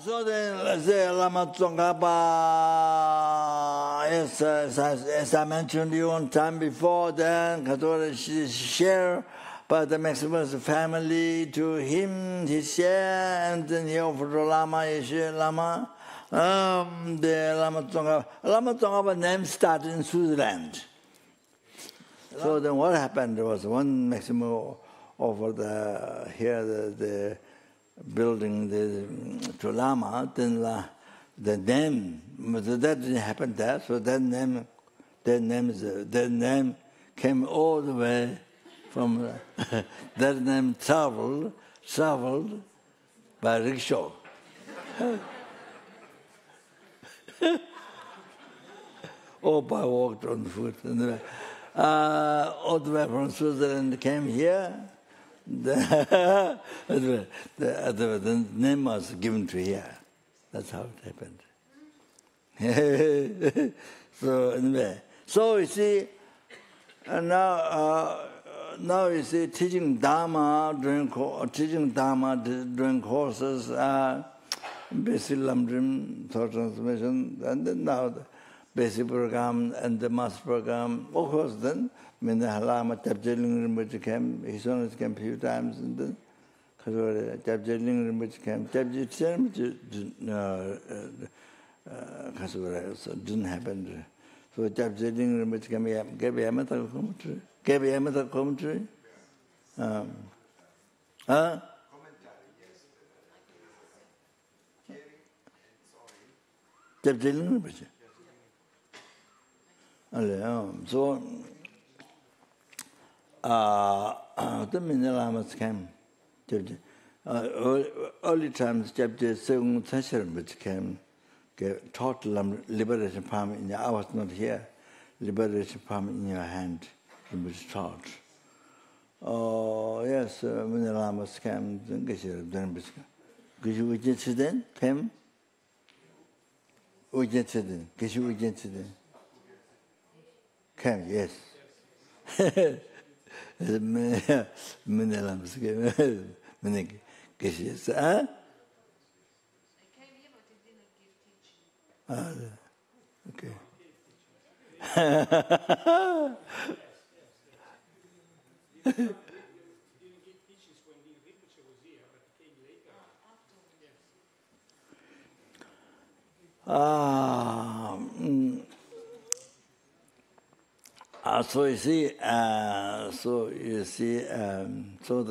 So then, let's say Lama Tsongkhapa, as I mentioned you one time before, then Katora shared by the Maximus family to him, he shared, and then he offered to Lama, he shared Lama. The Lama Tsongkhapa name started in Switzerland. So then what happened? There was one Maximus over the, here, the building to Lama, then the name, that didn't happen there, so that name came all the way from, that name traveled by rickshaw. Or by walked on foot, and, all the way from Switzerland came here. The name was given to here. That's how it happened. So anyway, so you see, and now you see teaching Dharma during courses are basic Lamrim thought transformation, and then now the basic program and the master program. Of course, then. When the Lama Tsongkhapa came, his son came a few times, and then Tsongkhapa came. Tsongkhapa didn't happen. So Tsongkhapa came, gave him commentary. Gave him a commentary. Huh? Commentary, yes. So, the many Lamas came. Early times, Chapter Seung Tseshan, which came, taught liberation palm in your, I was not here, liberation palm in your hand, which taught. Oh, yes, many Lamas came, Geshe Ujjatshiden came? Ujjatshiden, Geshe Ujjatshiden came, yes. Okay. So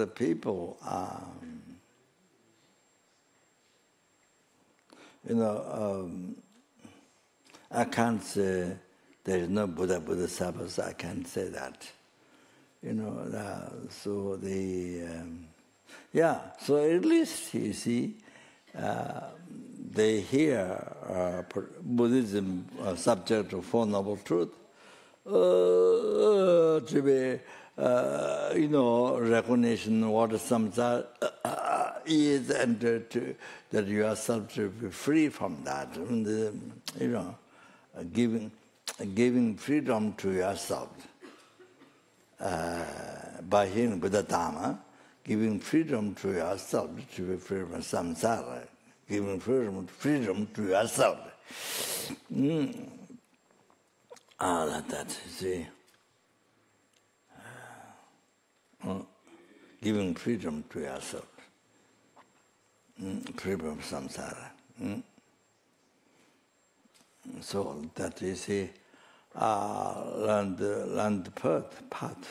the people, I can't say there is no Buddha Sabbath. I can't say that, So the, So at least you see, they hear Buddhism subject to Four Noble Truths. To be, recognition of what samsara is, and that you are self to be free from that, and, giving freedom to yourself by hearing Buddha Dharma, giving freedom to yourself to be free from samsara, giving freedom to yourself. Like that, you see. Giving freedom to yourself. Freedom from samsara. So that, you see, learn the path.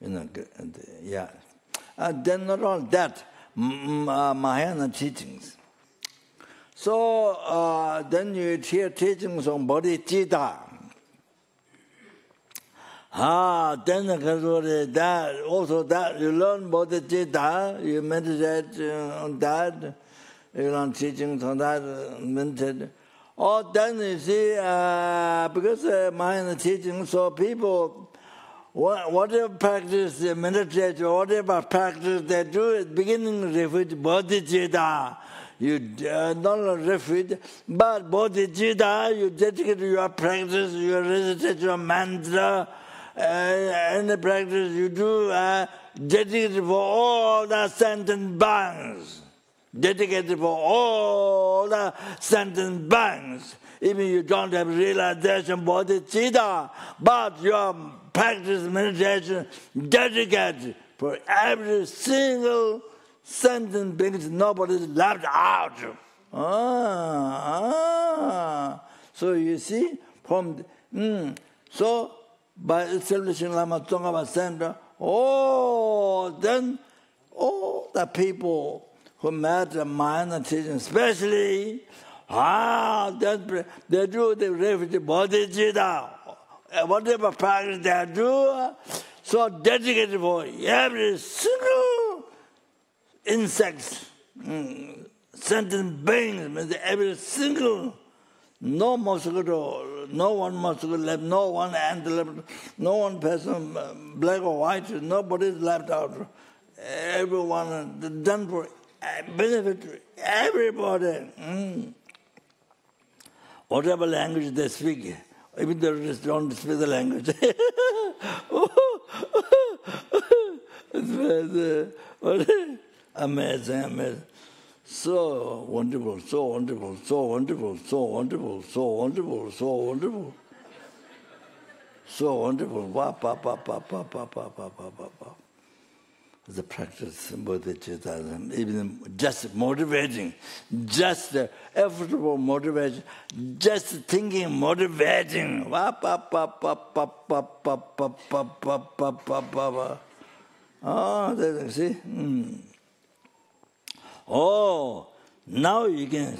Then not all that, Mahayana teachings. So then you hear teachings on Bodhichitta. Then that also that you learn Bodhichitta, you meditate on that, you learn teachings on that, meditate. Or then you see, because Mahayana teaching, so people, whatever practice they meditate, whatever practice they do, at the beginning refuge Bodhichitta. You not refuge, but Bodhichitta, you dedicate your practice, you recitate your mantra, and the practice you do, dedicated for all the sentence bounds. dedicated for all the sentence banks. Even you don't have realization bodhicitta, but your practice meditation dedicated for every single sentence because nobody is left out. So you see, from so by establishing Lama Tsongkhapa Center, all the people who met the Mahayana teaching, especially, they do the refugee bodhicitta, whatever practice they do, so dedicated for every single insect, sentient beings, every single, no mosquito, no one mosquito left, no one ant left, no one person, black or white, nobody's left out. Everyone done for benefit everybody. Whatever language they speak, even they don't speak the language. Amazing, amazing. So wonderful, so wonderful, so wonderful, so wonderful, so wonderful, so wonderful. So wonderful. The practice of bodhicitta, even just motivating, just effortful motivation, just thinking motivating. See? Oh, now you can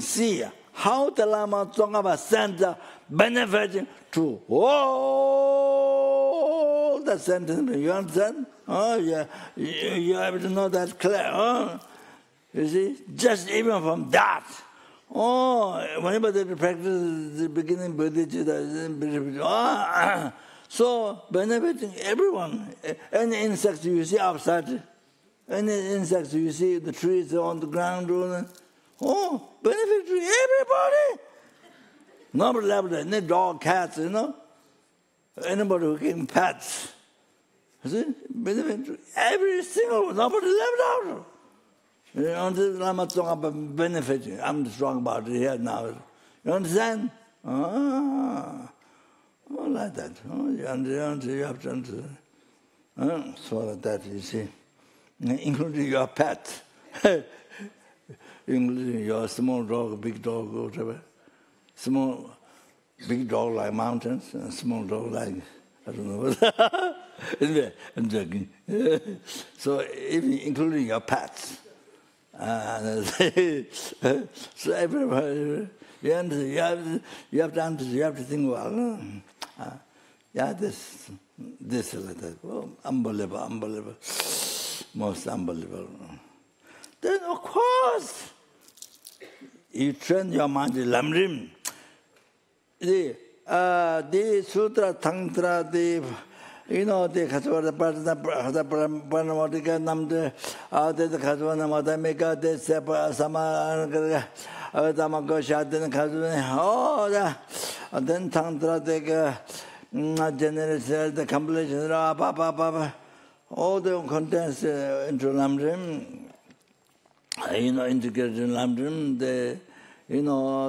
see how the Lama Tsongkhapa Center benefiting to all the sentence. You understand? Oh, yeah, you have to know that clear. Oh, you see, just even from that. Oh, whenever they practice the beginning bodhicitta, so benefiting everyone. Any insects you see outside, any insects you see, the trees on the ground, oh, benefit to everybody. Nobody left it, any dog, cats, anybody who can pets. You see, benefit to every single one, nobody left out. You understand? I'm not talking about benefiting, I'm just talking about it here now. You understand? Oh, like that. Oh, you have to understand. So like that, you see. Including your pet. Including your small dog, big dog, whatever. Small, big dog like mountains, and small dog like, I don't know. I'm joking. So even including your pets. So everybody, you have to think well. Yeah, this like that. Oh, unbelievable, unbelievable. Most unbelievable. Then, of course, you train your mind in Lamrim. The Sutra, Tantra, the Khatwara Pranamatika Namde, the Khatwana Matamika, the Sepa Sama, Tamakosha, then Khatwana, then Tantra, the compilation, all the contents into Lamrim, integrated in Lamrim, the,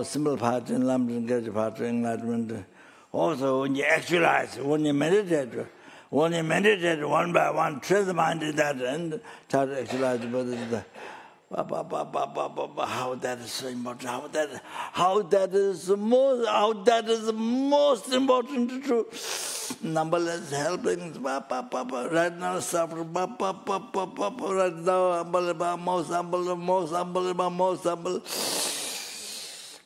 simple part in Lamrim, great part in enlightenment. Also, when you actualize, when you meditate one by one, train the mind in that and start to actualize. How that is so important, how that is most important to numberless helpings. Right now suffering, right now unbelievable, most unbelievable.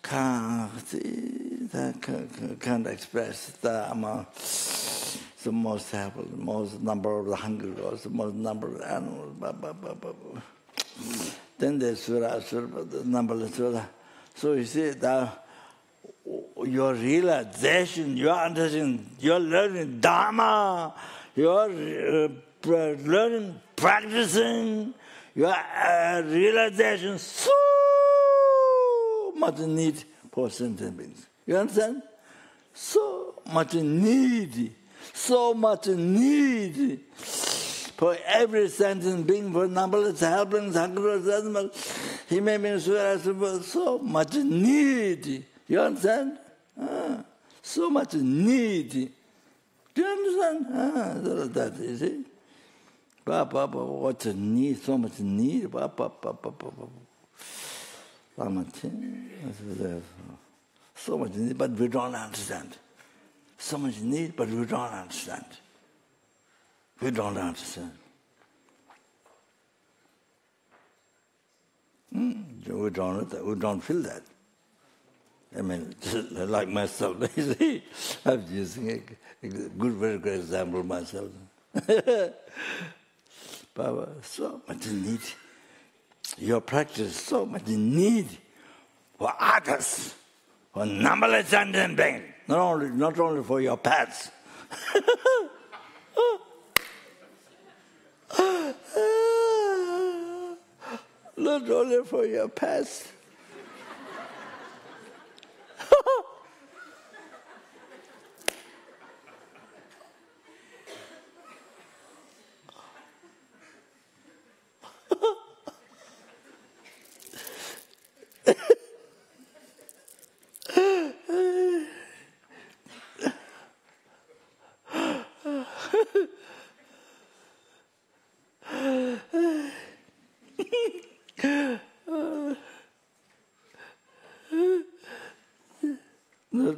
Can't express the amount. The most helpful, most number of the hungry, the most number of animals. Then the surah, the numberless surah. So you see that your realization, your understanding, your learning Dharma, your learning, practicing, your realization, so much need for sentient beings. You understand? So much need, For every sentence being for numberless helpings, hundreds of animals, he made me realize there was so much need. You understand? So much need. Do you understand? That you see. What a need, so much need. So much need, but we don't understand. So much need, but we don't understand. We don't understand. We don't feel that. I mean, like myself, you see, I'm using a good, very good example myself. Baba, so much need. Your practice, so much need for others, for numberless and pain, not only for your pets. Not only for your past.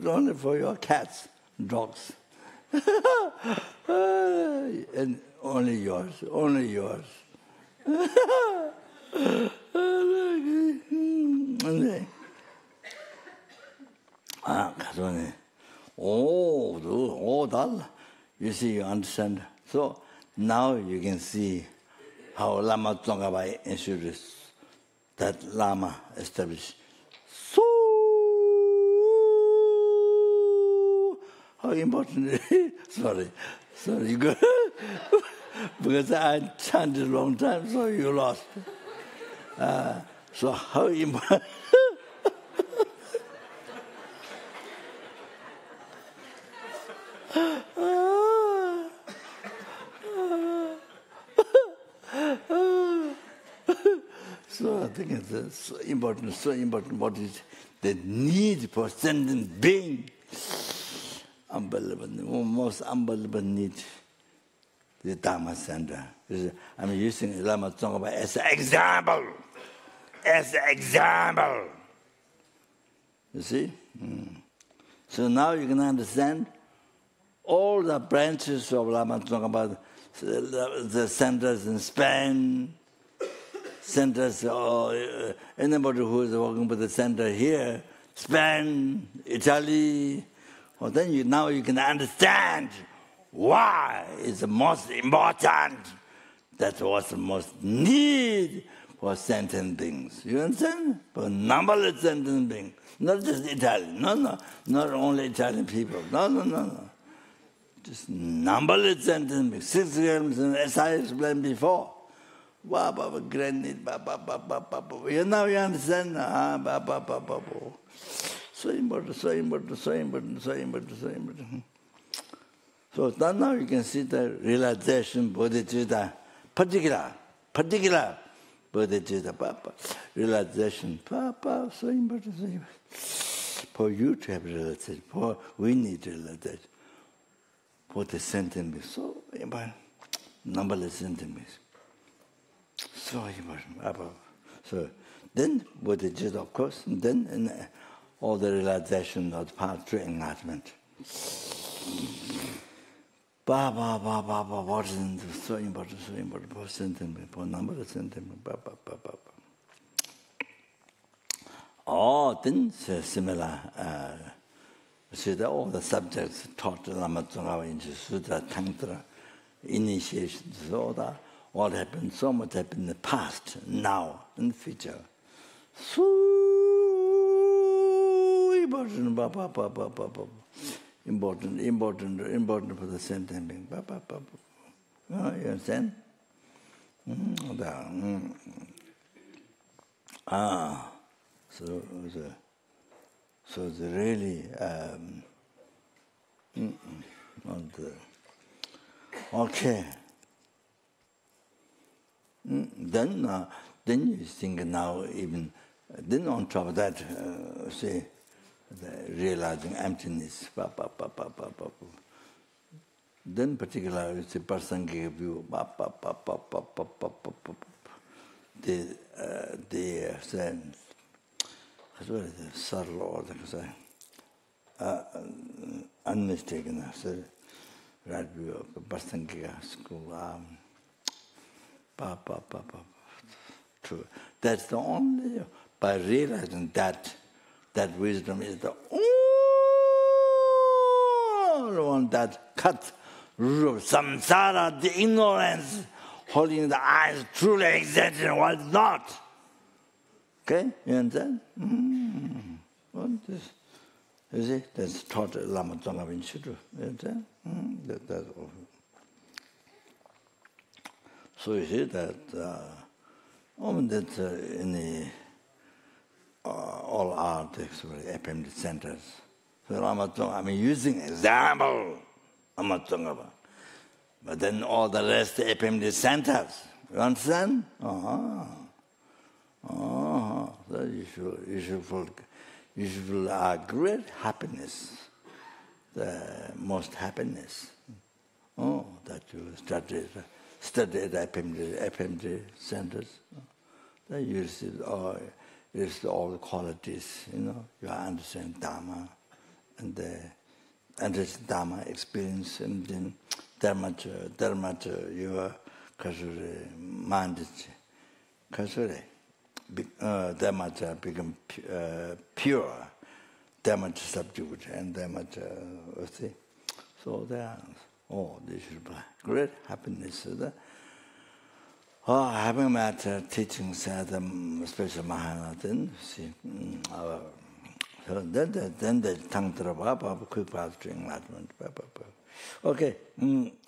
Only for your cats, dogs, and only yours. Oh, that, you see, you understand. So now you can see how Lama Tsongkhapa introduced that Lama established. How important it is. Sorry, good. Because I chanted a long time, so you lost. So how important... So I think it's so important what is the need for sentient being. Unbelievable, most unbelievable need, the Dharma Center. I'm using Lama Tsongkhapa as an example. You see? So now you can understand all the branches of Lama Tsongkhapa, the centers in Spain, centers, anybody who is working with the center here, Spain, Italy. Well, then now you can understand why it's the most important. That was the most need for sentient beings. You understand? For numberless sentient beings, not just Italian. No, not only Italian people. No. Just numberless sentient beings. 6 grams as I explained before. Wow, Baba, great need. Now you understand. So important. So now you can see the realization, Bodhichitta, particular Bodhichitta, Papa, realization, Papa, so important. For you to have realization, for we need realization, for the sentient beings, so important, numberless sentient beings, so important, Papa. So then Bodhichitta, of course, and then, all the realization of path to enlightenment. Ba, what is so important for sentiment, for number of sentiment, Oh, then similar, all the subjects taught Lama Tsongkhapa in Sutra, Tantra, initiation, all happened, so much happened in the past, now, and future. Important for the sentient being. You understand? So the really okay. Then you think now even, then on top of that, say, realizing emptiness, Then particularly the Prasangika view, subtle or the unmistakable right view of the Prasangika school. True. That's the only, by realizing that, that wisdom is the only one that cuts root of samsara, the ignorance, holding the eyes truly existing, while not. Okay? You understand? What is, you see, that's taught at Lama Tsongkhapa in Sutra. You understand? That's all. So you see that in the all our texts were FMD centers. So Lama Tsongkhapa, I mean, using example, Lama Tsongkhapa. But then all the rest FMD centers. You understand? So you should feel great happiness, the most happiness. That you studied FMD centers. They use it all the qualities, you know. You understand Dharma, and the understand Dharma experience, and then Dharma, your mind is Dharma become pure, Dharma subdued, and Dharma, so they are. They should be great happiness. Having met teachings at special Mahayana, then the Tantra, quick path to enlightenment. Okay.